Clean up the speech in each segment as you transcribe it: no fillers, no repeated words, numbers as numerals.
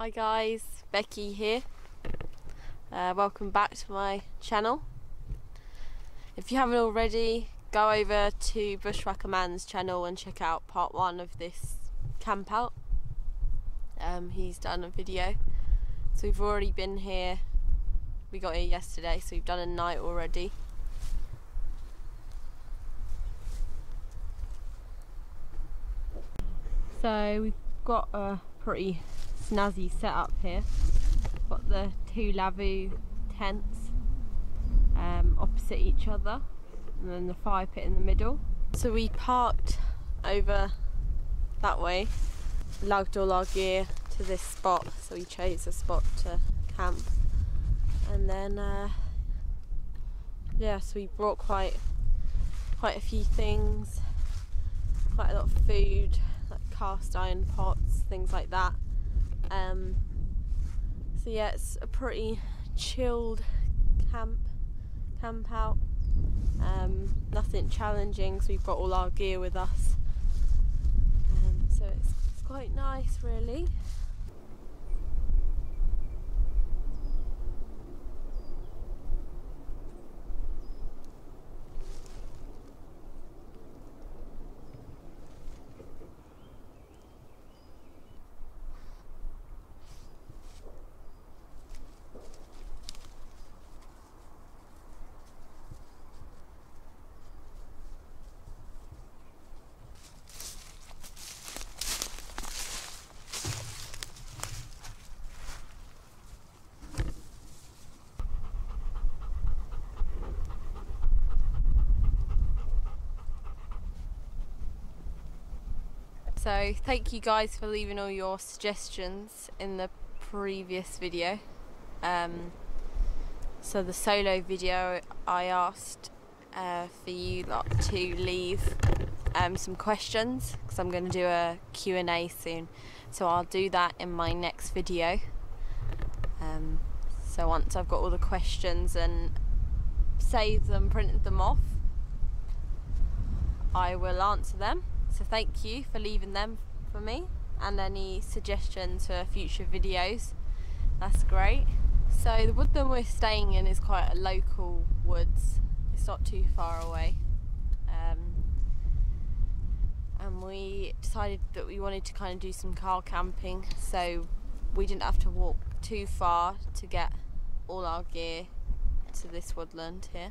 Hi guys, Becky here. Welcome back to my channel. If you haven't already, go over to Bushwhacker Man's channel and check out part one of this camp out. He's done a video. So we've already been here. We got here yesterday, so we've done a night already. So we've got a pretty snazzy setup here. Got the two lavvu tents opposite each other, and then the fire pit in the middle. So we parked over that way, lugged all our gear to this spot. So we chose a spot to camp, and then so we brought quite a few things, quite a lot of food, like cast iron pots, things like that. So yeah, it's a pretty chilled camp out. Nothing challenging, so we've got all our gear with us. So it's quite nice, really. So thank you guys for leaving all your suggestions in the previous video. So the solo video, I asked for you lot to leave some questions, because I'm going to do a Q&A soon. So I'll do that in my next video. So once I've got all the questions and saved them, printed them off, I will answer them. So thank you for leaving them for me, and any suggestions for future videos, that's great. So the wood that we're staying in is quite a local woods, it's not too far away, and we decided that we wanted to kind of do some car camping, so we didn't have to walk too far to get all our gear to this woodland here.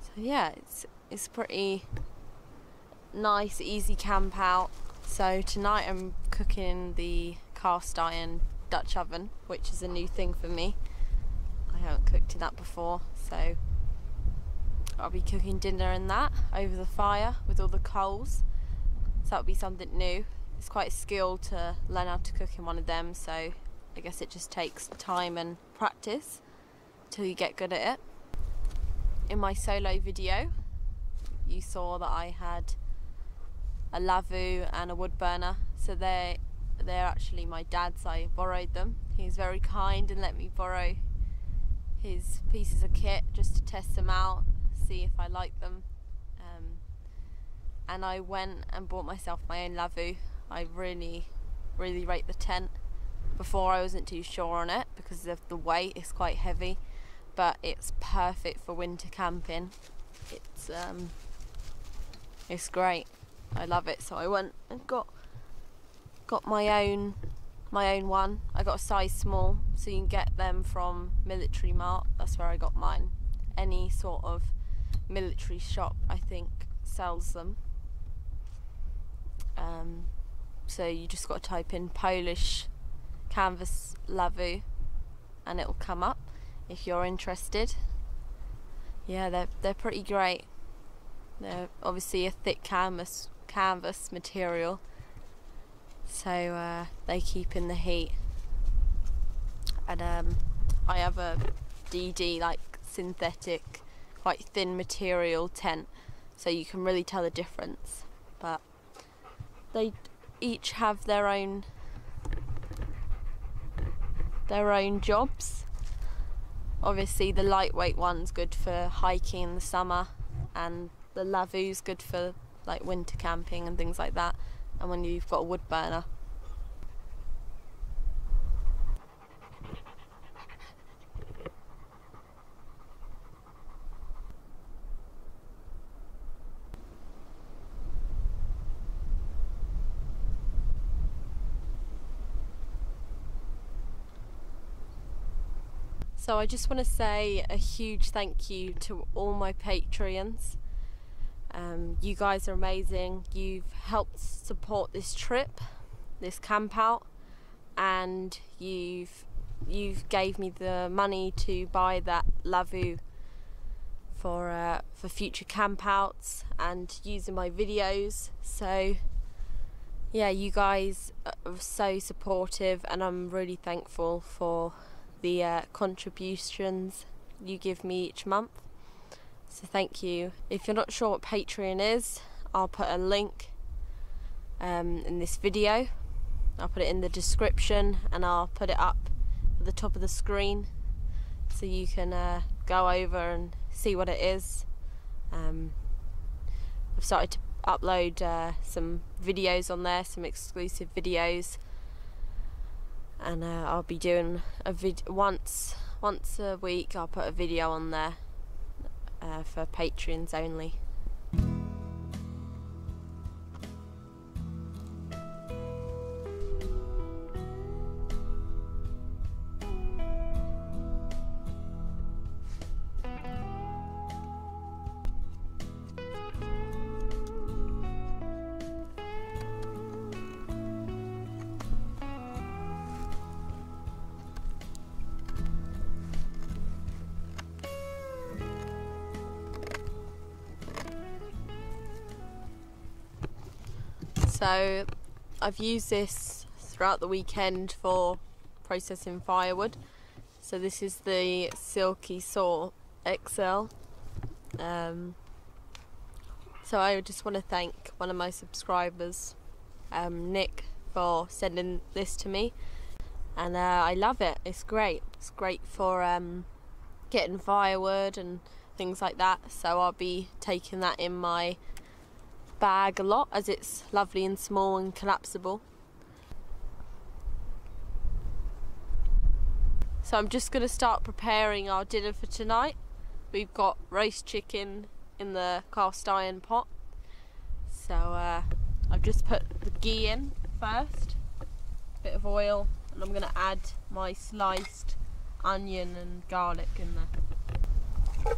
So yeah, it's pretty nice, easy camp out. So tonight I'm cooking the cast iron Dutch oven, which is a new thing for me. I haven't cooked in that before, so I'll be cooking dinner in that over the fire with all the coals. So that'll be something new. It's quite a skill to learn how to cook in one of them, so I guess it just takes time and practice till you get good at it. In my solo video, you saw that I had a lavvu and a wood burner, so they're actually my dad's. I borrowed them. He was very kind and let me borrow his pieces of kit just to test them out, see if I liked them. And I went and bought myself my own lavvu. I really rate the tent. Before I wasn't too sure on it because of the weight, it's quite heavy, but it's perfect for winter camping. It's great. I love it. So I went and got my own one. I got a size small, so you can get them from Military Mart. That's where I got mine. Any sort of military shop, I think, sells them. So you just got to type in Polish Canvas Lavvu, and it'll come up if you're interested. Yeah, they're pretty great. They're obviously a thick canvas material, so they keep in the heat. And I have a DD, like, synthetic, quite thin material tent, so you can really tell the difference. But they each have their own jobs. Obviously the lightweight one's good for hiking in the summer, and the lavvu's good for like winter camping and things like that, and when you've got a wood burner. So I just want to say a huge thank you to all my Patreons. You guys are amazing. You've helped support this trip, this camp out, and you've gave me the money to buy that lavvu for future campouts and using my videos. So yeah, you guys are so supportive, and I'm really thankful for the contributions you give me each month. So thank you. If you're not sure what Patreon is, I'll put a link in this video. I'll put it in the description, and I'll put it up at the top of the screen so you can go over and see what it is. I've started to upload some videos on there, some exclusive videos, and I'll be doing a video once a week. I'll put a video on there for Patreons only. So I've used this throughout the weekend for processing firewood. So this is the Silky Saw XL. So I just want to thank one of my subscribers, Nick, for sending this to me, and I love it. It's great. It's great for getting firewood and things like that. So I'll be taking that in my bag a lot, as it's lovely and small and collapsible. So I'm just going to start preparing our dinner for tonight. We've got roast chicken in the cast iron pot, so I've just put the ghee in first, a bit of oil, and I'm going to add my sliced onion and garlic in there.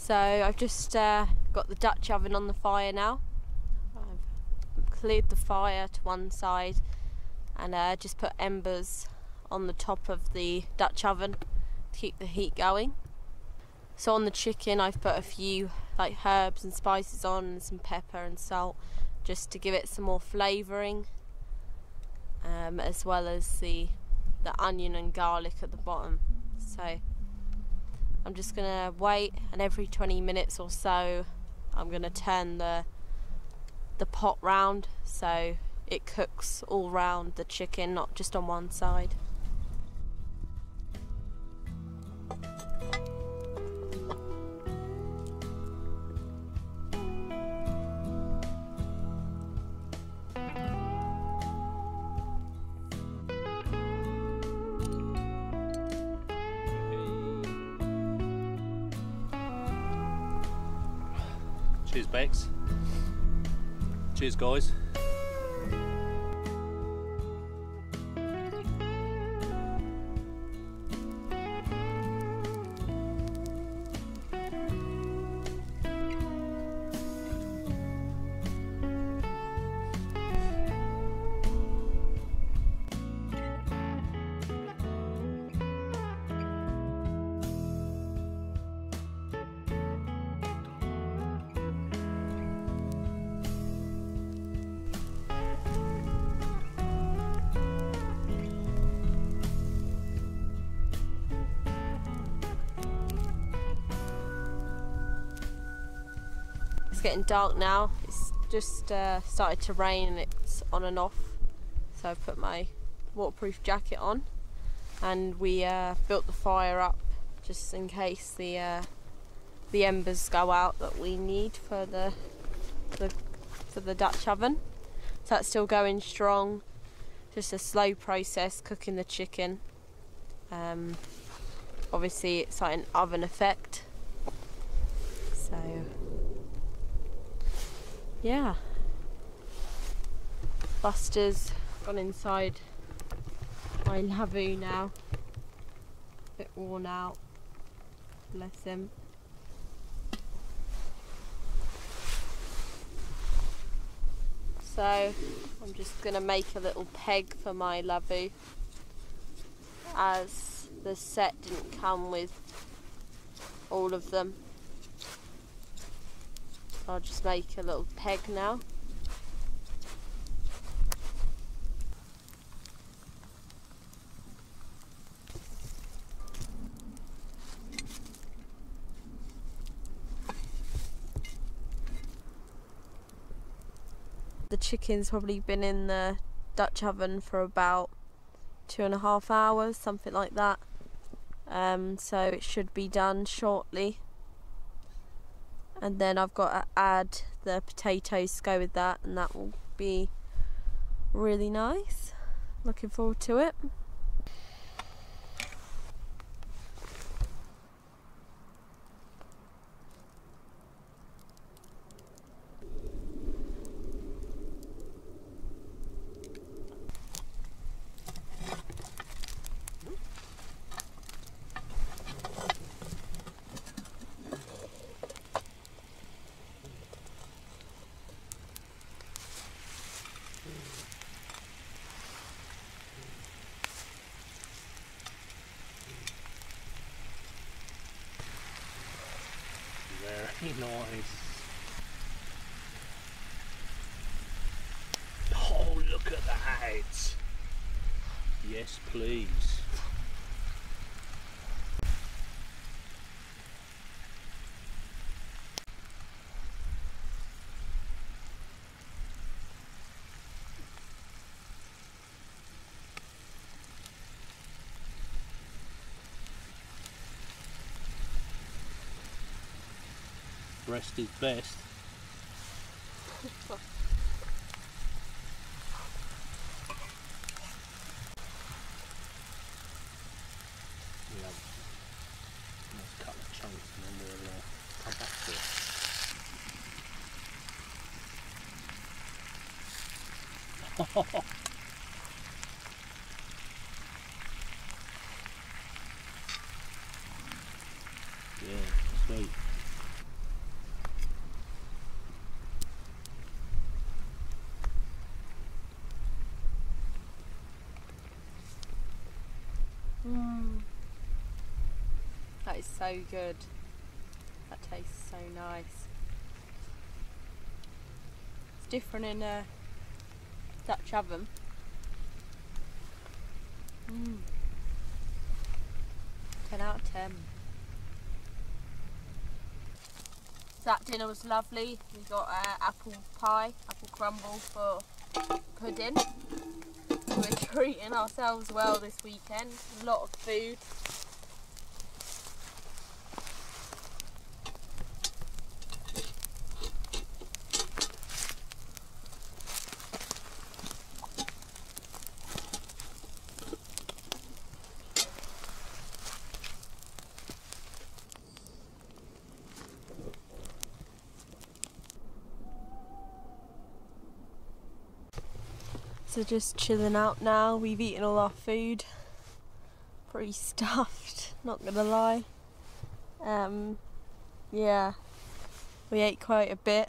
So I've just got the Dutch oven on the fire now. I've cleared the fire to one side and just put embers on the top of the Dutch oven to keep the heat going. So on the chicken I've put a few like herbs and spices on, and some pepper and salt, just to give it some more flavouring, as well as the onion and garlic at the bottom. So I'm just gonna wait, and every 20 minutes or so I'm gonna turn the pot round so it cooks all round the chicken, not just on one side. Cheers, Bex. Cheers, guys. It's getting dark now. It's just started to rain and it's on and off. So I put my waterproof jacket on and we built the fire up just in case the embers go out that we need for the Dutch oven. So that's still going strong. Just a slow process cooking the chicken. Obviously it's like an oven effect. So yeah, Buster's gone inside my lavvu now. A bit worn out, bless him. So I'm just gonna make a little peg for my lavvu, as the set didn't come with all of them. So I'll just make a little peg now. The chicken's probably been in the Dutch oven for about 2.5 hours, something like that. So it should be done shortly. And then I've got to add the potatoes to go with that, and that will be really nice. Looking forward to it. Very nice. Oh, look at that. Yes, please. Rest is best. We have a nice couple of chunks and then we'll come back to it. Yeah, sweet. That is so good. That tastes so nice. It's different in a Dutch oven. Mm. 10 out of 10. That dinner was lovely. We got apple pie, apple crumble for pudding. We're treating ourselves well this weekend. A lot of food. So just chilling out now. We've eaten all our food. Pretty stuffed, not gonna lie. Yeah, we ate quite a bit.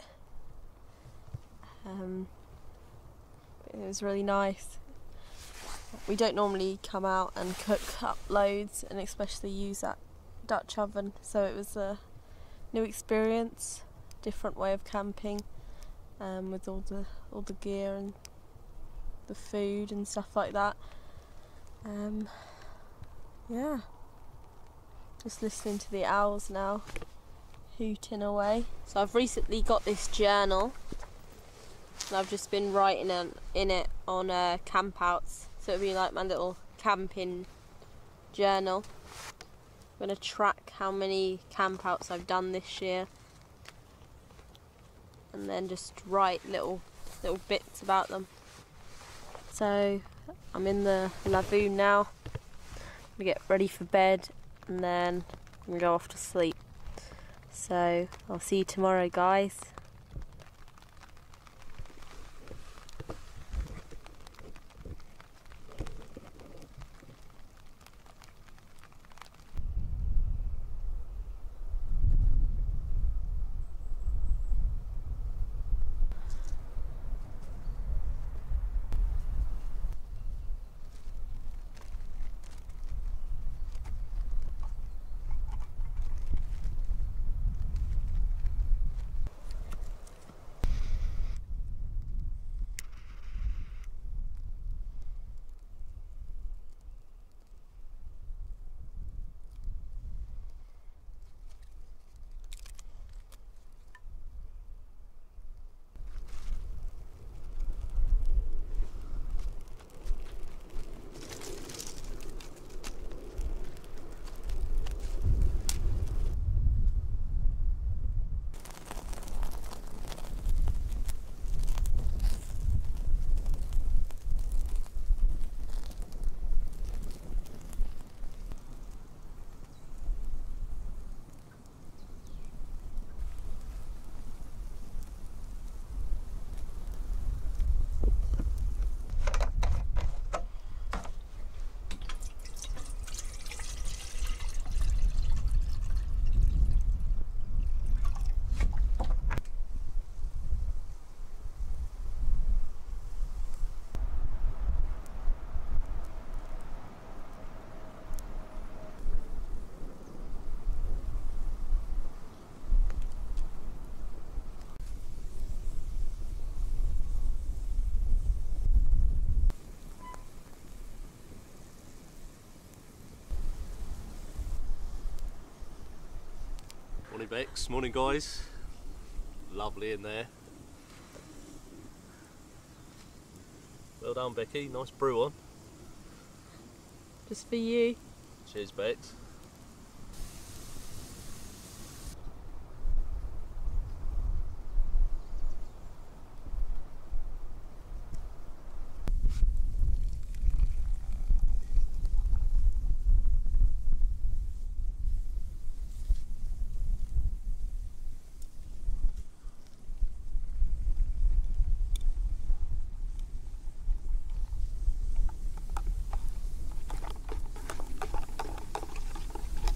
It was really nice. We don't normally come out and cook up loads, and especially use that Dutch oven. So it was a new experience, different way of camping, with all the gear and the food and stuff like that. Yeah, just listening to the owls now, hooting away. So I've recently got this journal and I've just been writing in it on campouts. So it'll be like my little camping journal. I'm going to track how many campouts I've done this year and then just write little bits about them. So I'm in the lavvu now. I'm gonna get ready for bed and then I'm gonna go off to sleep. So I'll see you tomorrow, guys. Morning Bex, morning guys, lovely in there. Well done Becky, nice brew on. Just for you. Cheers Bex.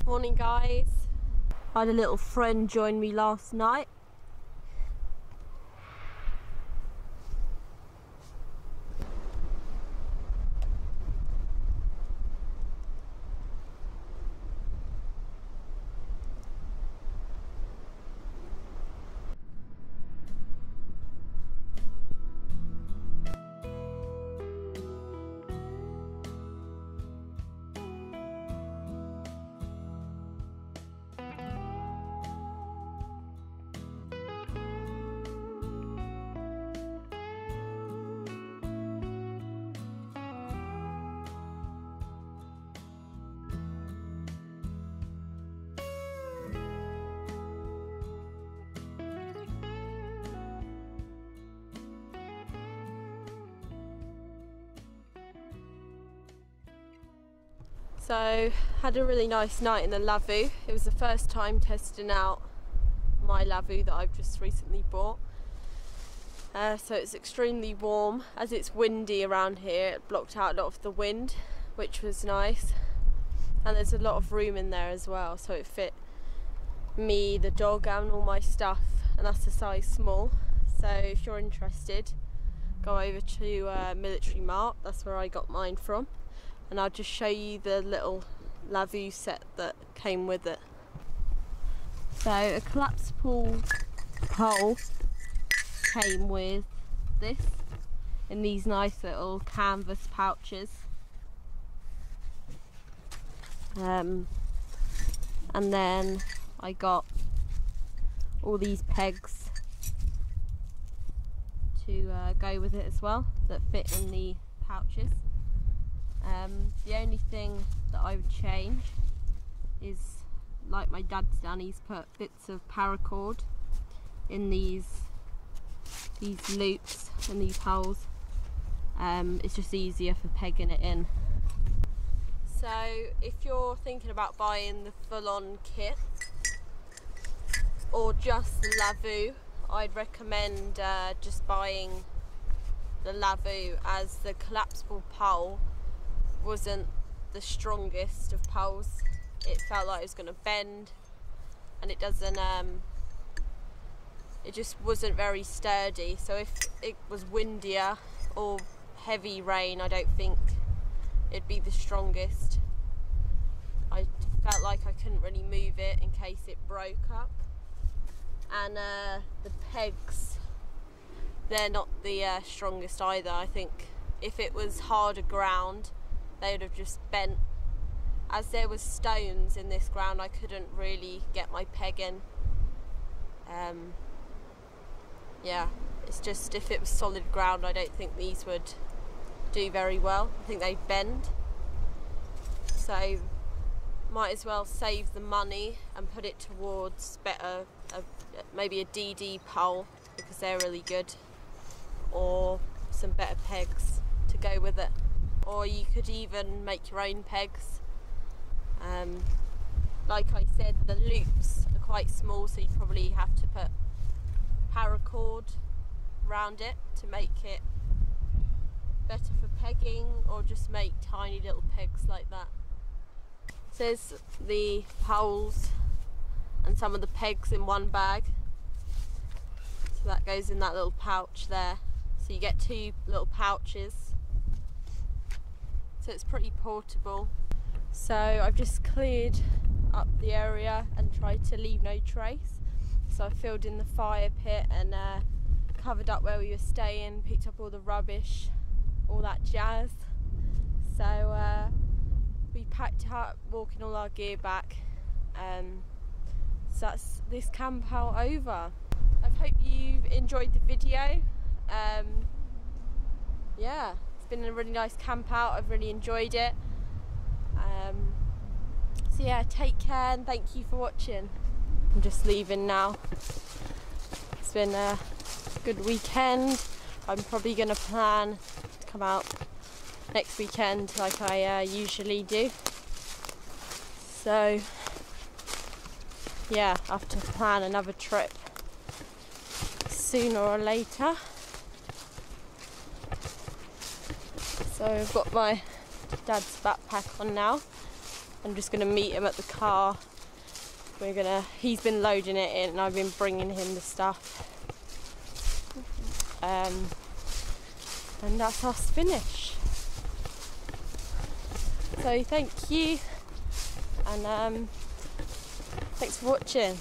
Morning guys, I had a little friend join me last night. So, had a really nice night in the lavvu. It was the first time testing out my lavvu that I've just recently bought. So it's extremely warm. As it's windy around here, it blocked out a lot of the wind, which was nice. And there's a lot of room in there as well, so it fit me, the dog and all my stuff, and that's a size small. So if you're interested, go over to Military Mart, that's where I got mine from. And I'll just show you the little lavvu set that came with it. So a collapsible pole came with this in these nice little canvas pouches. And then I got all these pegs to go with it as well, that fit in the pouches. The only thing that I would change is, like my dad's done, he's put bits of paracord in these loops and these holes. It's just easier for pegging it in. So if you're thinking about buying the full-on kit or just the Lavvu, I'd recommend just buying the Lavvu, as the collapsible pole wasn't the strongest of poles. It felt like it was going to bend, and it doesn't. It just wasn't very sturdy. So if it was windier or heavy rain, I don't think it'd be the strongest. I felt like I couldn't really move it in case it broke up. And the pegs, they're not the strongest either. I think if it was harder ground, they would have just bent. As there was stones in this ground, I couldn't really get my peg in. Yeah, it's just, if it was solid ground, I don't think these would do very well. I think they bend. So might as well save the money and put it towards better, maybe a DD pole, because they're really good, or some better pegs to go with it. Or you could even make your own pegs. Like I said, the loops are quite small, so you'd probably have to put paracord around it to make it better for pegging, or just make tiny little pegs like that. So there's the poles and some of the pegs in one bag, so that goes in that little pouch there. So you get two little pouches, so it's pretty portable. So I've just cleared up the area and tried to leave no trace. So I filled in the fire pit and covered up where we were staying, picked up all the rubbish, all that jazz. So we packed up, walking all our gear back. So that's this camp out over. I hope you've enjoyed the video. Yeah, it's been a really nice camp out. I've really enjoyed it. So yeah, take care and thank you for watching. I'm just leaving now. It's been a good weekend. I'm probably going to plan to come out next weekend like I usually do. So yeah, I have to plan another trip sooner or later. So I've got my dad's backpack on now. I'm just going to meet him at the car. He's been loading it in and I've been bringing him the stuff. And that's us finished. So thank you, and thanks for watching.